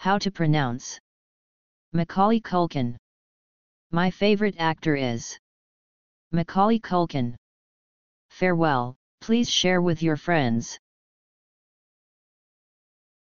How to pronounce. Macaulay Culkin. My favorite actor is Macaulay Culkin. Farewell, please share with your friends.